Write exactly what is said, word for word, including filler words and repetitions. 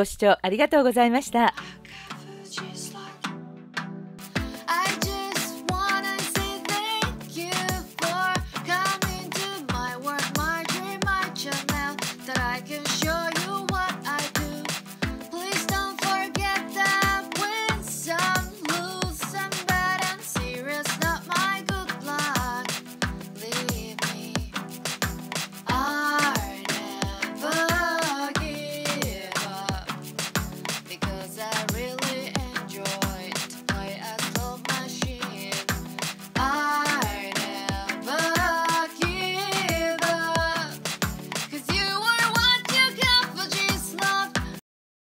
ご視聴ありがとうございました。